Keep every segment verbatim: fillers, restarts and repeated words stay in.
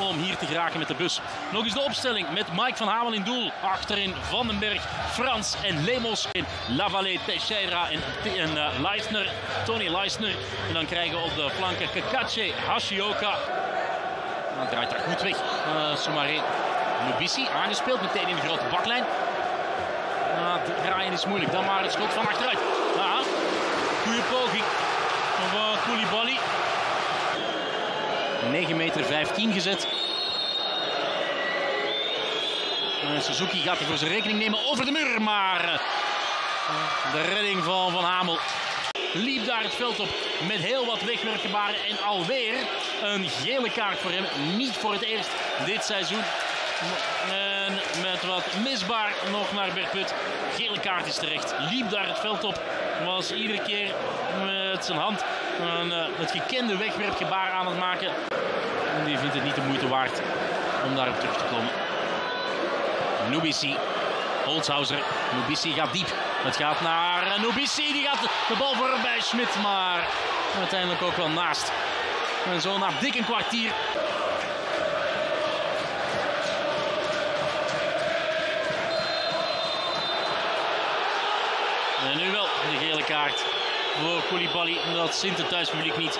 Om hier te geraken met de bus. Nog eens de opstelling met Mike van Hamel in doel. Achterin Vandenberg, Frans en Lemos. In Lavalle, Teixeira en, en uh, Leisner, Tony Leistner. En dan krijgen we op de flanken Kakache Hashioka. Dan draait daar goed weg. Uh, Soumaré, Nubissi aangespeeld meteen in de grote baklijn. Uh, draaien is moeilijk. Dan maar het schot van achteruit. Uh, goede poging van Koulibaly. negen meter vijftien gezet. En Suzuki gaat hij voor zijn rekening nemen over de muur, maar de redding van Van Hamel liep daar het veld op met heel wat wegwerkgebaren en alweer een gele kaart voor hem. Niet voor het eerst dit seizoen. En met wat misbaar nog naar Berg Put. Gele kaart is terecht. Liep daar het veld op. Was iedere keer met zijn hand een, uh, het gekende wegwerpgebaar aan het maken. En die vindt het niet de moeite waard om daarop terug te komen. Nubissi, Holzhauser. Nubissi gaat diep. Het gaat naar uh, Nubissi. Die gaat de bal voorbij Schmidt, maar uiteindelijk ook wel naast. En zo na dik een kwartier. En nu wel de gele kaart voor Koulibaly, dat zint het thuispubliek niet.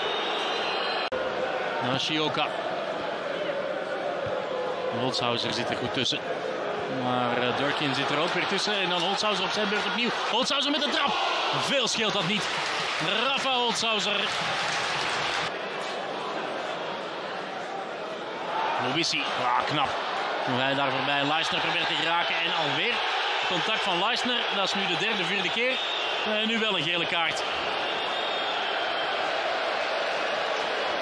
Naar Shioka. Holzhauser zit er goed tussen. Maar uh, Durkin zit er ook weer tussen. En dan Holzhauser op zijn beurt opnieuw. Holzhauser met de trap. Veel scheelt dat niet. Rafa Holzhauser. Luisi. Ah, knap. Hoe hij daar voorbij Leisner probeert te geraken. En alweer contact van Leisner. Dat is nu de derde, vierde keer. En nu wel een gele kaart.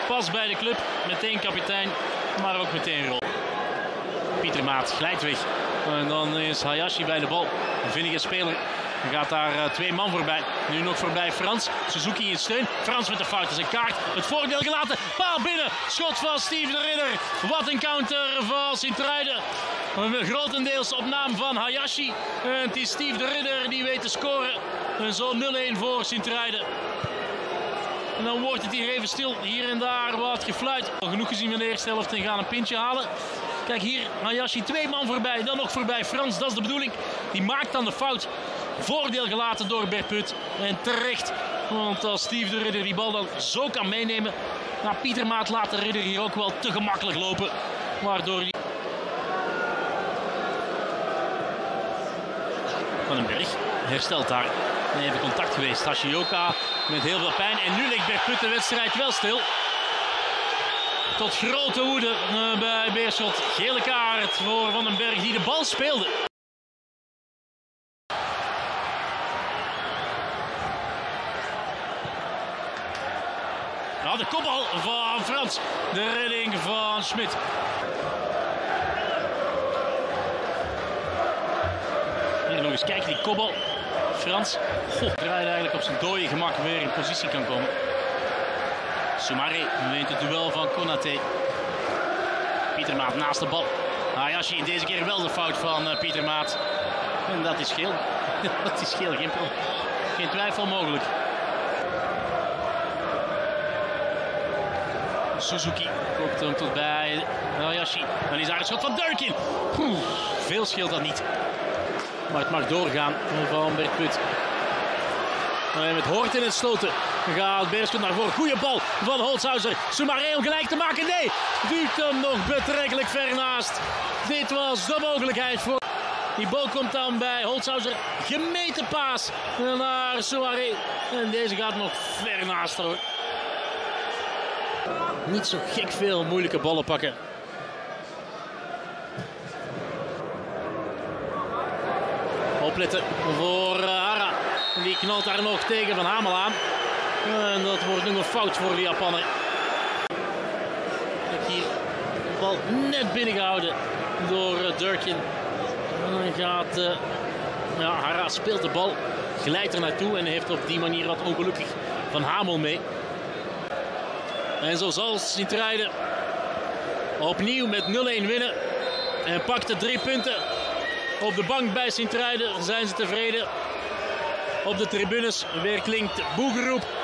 Pas bij de club. Meteen kapitein, maar ook meteen rol. Pieter Maat glijdt weg. En dan is Hayashi bij de bal. Een vinnige speler. Dan gaat daar twee man voorbij. Nu nog voorbij Frans. Suzuki in steun. Frans met de fout. Dat is een kaart. Het voordeel gelaten. Paal binnen. Schot van Steve de Ridder. Wat een counter van Sint-Truiden. Grotendeels op naam van Hayashi. En het is Steve de Ridder die weet te scoren. En zo nul een voor Sint-Truiden. En dan wordt het hier even stil. Hier en daar wat gefluit. Al genoeg gezien van de eerste helft en gaan een pintje halen. Kijk hier, Hayashi twee man voorbij. Dan nog voorbij Frans, dat is de bedoeling. Die maakt dan de fout. Voordeel gelaten door Bert Putt. En terecht. Want als Steve de Ridder die bal dan zo kan meenemen. Nou, Pieter Maat laat de Ridder hier ook wel te gemakkelijk lopen. Waardoor die... Vandenberg herstelt daar. Even contact geweest. Hashioka met heel veel pijn. En nu ligt Bert Putt de wedstrijd wel stil. Tot grote woede bij Beerschot. Gele kaart voor Vandenberg die de bal speelde. Nou, de kopbal van Frans. De redding van Schmidt. Hier nog eens kijken, die kopbal. Frans, god, draait eigenlijk op zijn dode gemak weer in positie kan komen. Soumaré wint het duel van Konaté. Pieter Maat naast de bal. Hayashi, in deze keer wel de fout van uh, Pieter Maat. En dat is geel. Dat is geel, geen, geen twijfel mogelijk. Suzuki komt hem tot bij Hayashi. Dan is daar een schot van Durkin. Poeh, veel scheelt dat niet. Maar het mag doorgaan van Bert Putt. En met hoort in het sloten gaat Beerschot naar voren. Goeie bal van Holzhauser. Soumaré om gelijk te maken. Nee, duwt hem nog betrekkelijk ver naast. Dit was de mogelijkheid voor... Die bal komt dan bij Holzhauser. Gemeten paas naar Soumaré. En deze gaat nog ver naast hoor. Niet zo gek veel moeilijke ballen pakken. Opletten voor Hara. Die knalt daar nog tegen Van Hamel aan. En dat wordt nog een fout voor de Japaner. Kijk hier. De bal net binnengehouden door Durkin. En dan gaat... Uh, ja, Hara speelt de bal. Glijdt er naartoe en heeft op die manier wat ongelukkig Van Hamel mee. En zo zal Sint-Truiden opnieuw met nul een winnen. En pakt de drie punten. Op de bank bij Sint-Truiden zijn ze tevreden. Op de tribunes weer klinkt boegeroep.